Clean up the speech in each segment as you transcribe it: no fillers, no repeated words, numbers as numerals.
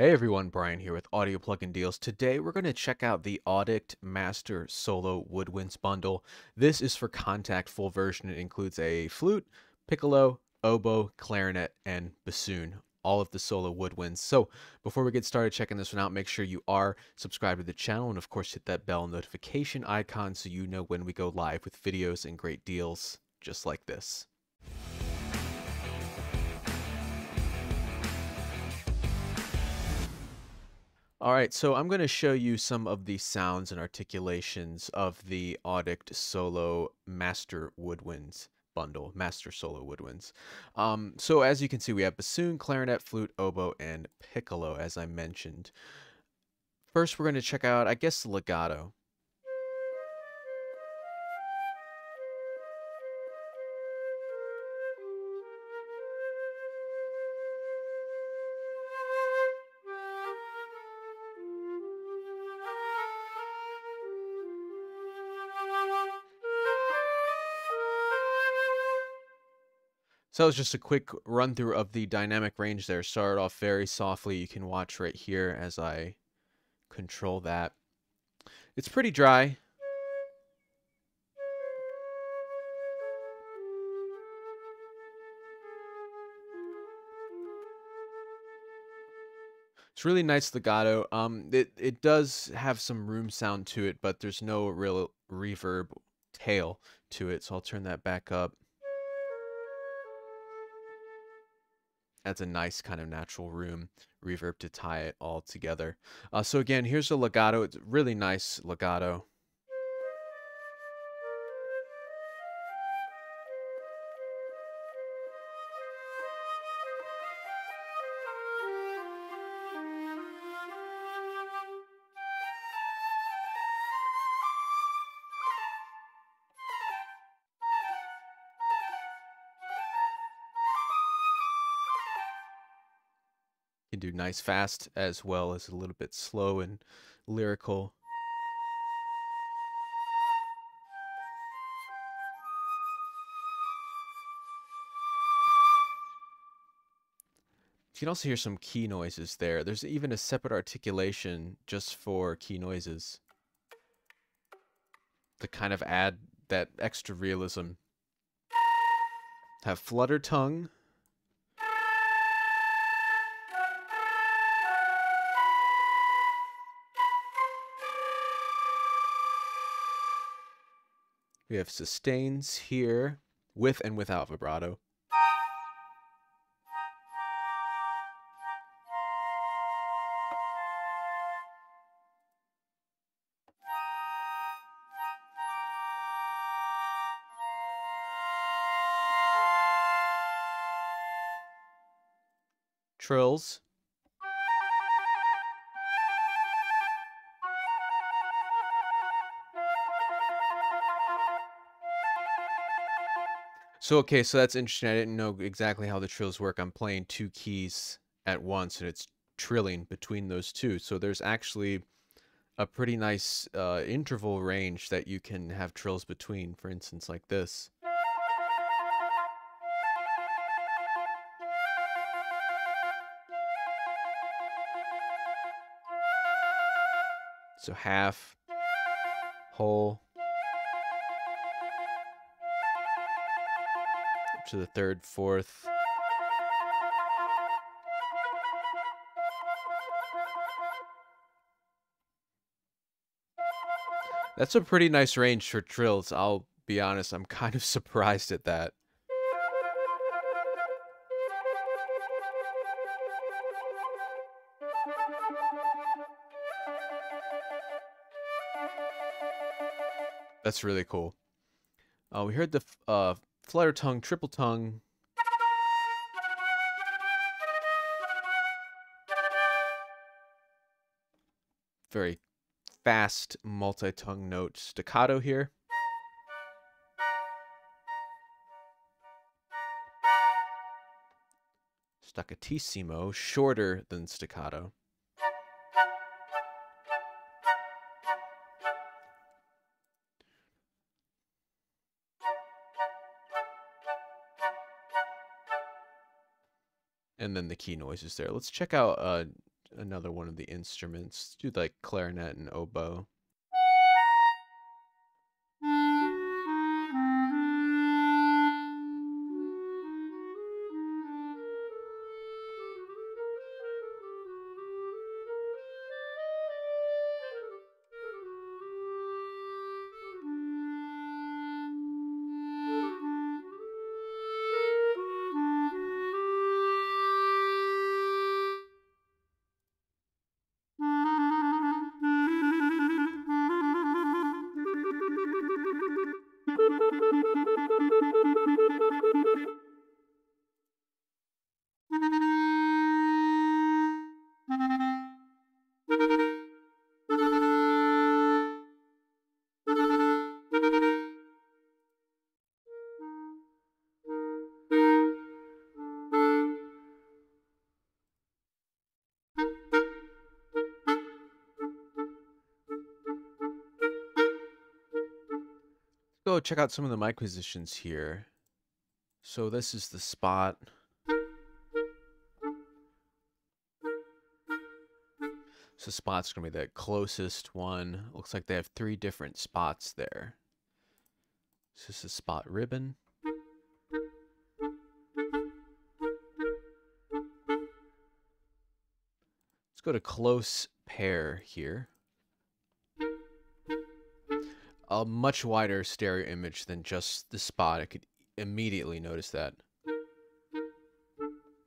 Hey everyone, Brian here with Audio Plugin Deals. Today we're going to check out the Auddict Master Solo Woodwinds bundle. This is for Kontakt full version. It includes a flute, piccolo, oboe, clarinet, and bassoon. All of the solo woodwinds. So before we get started checking this one out, make sure you are subscribed to the channel and of course hit that bell notification icon so you know when we go live with videos and great deals just like this. All right, so I'm going to show you some of the sounds and articulations of the Auddict Solo Master Woodwinds bundle, Master Solo Woodwinds. So as you can see, we have bassoon, clarinet, flute, oboe, and piccolo, as I mentioned. First, we're going to check out, I guess, legato. So that was just a quick run through of the dynamic range there. Started off very softly. You can watch right here as I control that. It's pretty dry. It's really nice legato. It does have some room sound to it, but there's no real reverb tail to it. So I'll turn that back up. That's a nice kind of natural room reverb to tie it all together. So again, here's a legato. It's really nice legato. Can do nice fast as well as a little bit slow and lyrical. You can also hear some key noises there. There's even a separate articulation just for key noises to kind of add that extra realism. Have flutter tongue. We have sustains here, with and without vibrato. Trills. So, okay, so that's interesting. I didn't know exactly how the trills work. I'm playing two keys at once, and it's trilling between those two. So there's actually a pretty nice interval range that you can have trills between, for instance, like this. So half, whole, to the third, fourth. That's a pretty nice range for trills. I'll be honest, I'm kind of surprised at that. That's really cool. We heard the flutter tongue, triple tongue. Very fast multi-tongue note staccato here. Staccatissimo, shorter than staccato. And then the key noises there. Let's check out another one of the instruments. Do like clarinet and oboe. Go check out some of the mic positions here. So this is the spot. So spot's gonna be the closest one. Looks like they have three different spots there. So this is spot ribbon. Let's go to close pair here. A much wider stereo image than just the spot. I could immediately notice that.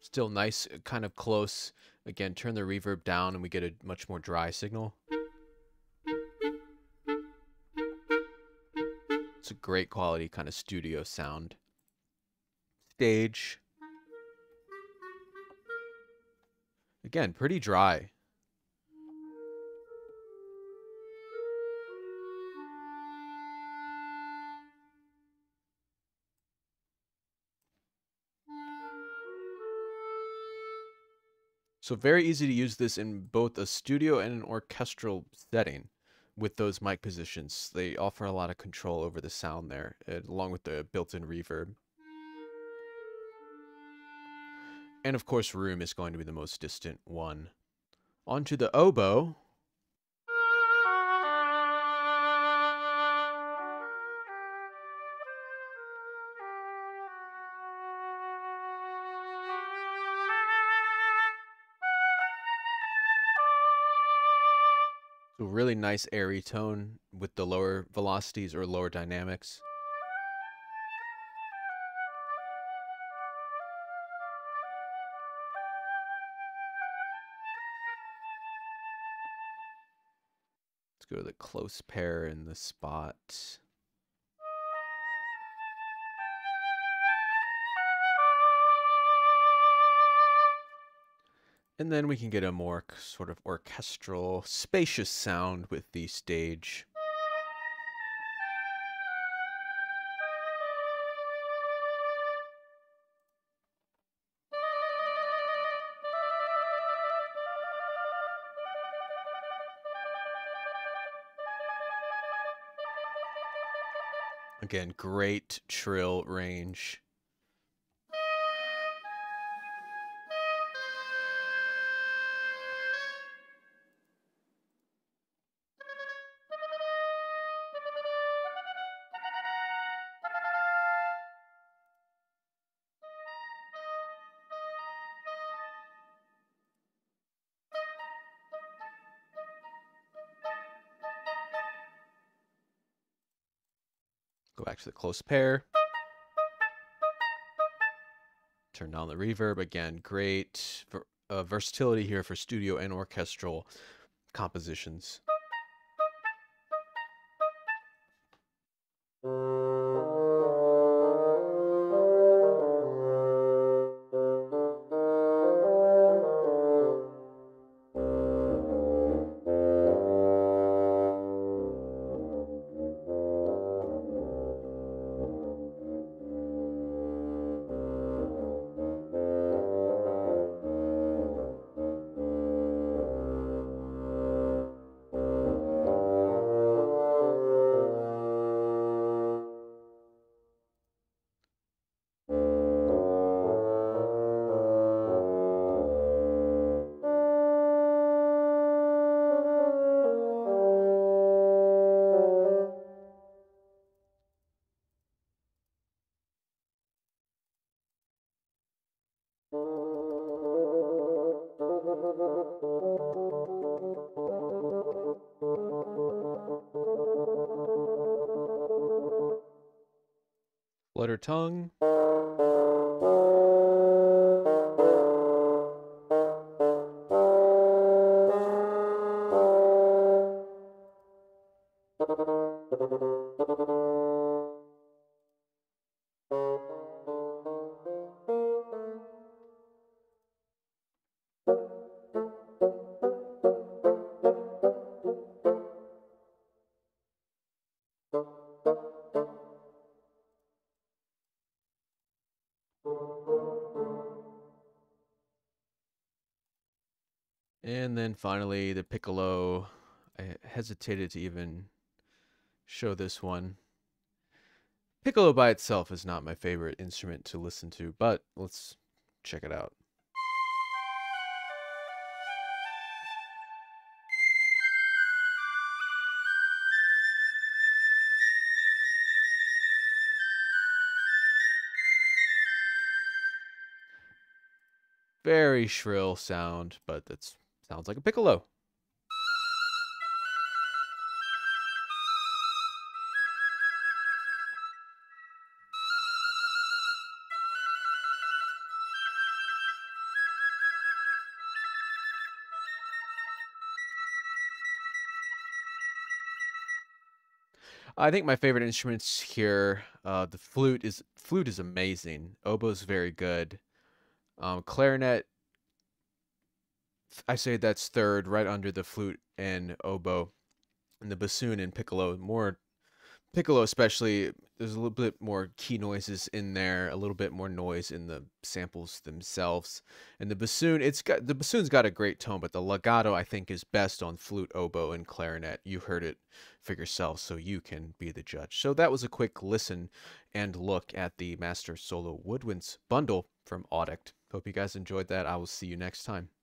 Still nice, kind of close. Again, turn the reverb down and we get a much more dry signal. It's a great quality kind of studio sound. Stage. Again, pretty dry. So very easy to use this in both a studio and an orchestral setting with those mic positions. They offer a lot of control over the sound there, along with the built-in reverb. And of course, room is going to be the most distant one. Onto the oboe. Really nice airy tone with the lower velocities or lower dynamics. Let's go to the close pair in the spot. And then we can get a more sort of orchestral, spacious sound with the stage. Again, great trill range. Go back to the close pair. Turn down the reverb. Again, great versatility here for studio and orchestral compositions. Flutter tongue. And then finally the piccolo. I hesitated to even show this one. Piccolo by itself is not my favorite instrument to listen to, but let's check it out. Very shrill sound, but that sounds like a piccolo. I think my favorite instruments here, the flute is amazing. Oboe's very good. Clarinet, I say that's third, right under the flute and oboe, and the bassoon and piccolo. More piccolo, especially. There's a little bit more key noises in there, a little bit more noise in the samples themselves. And the bassoon, the bassoon's got a great tone, but the legato I think is best on flute, oboe, and clarinet. You heard it for yourself, so you can be the judge. So that was a quick listen and look at the Master Solo Woodwinds bundle from Auddict. Hope you guys enjoyed that. I will see you next time.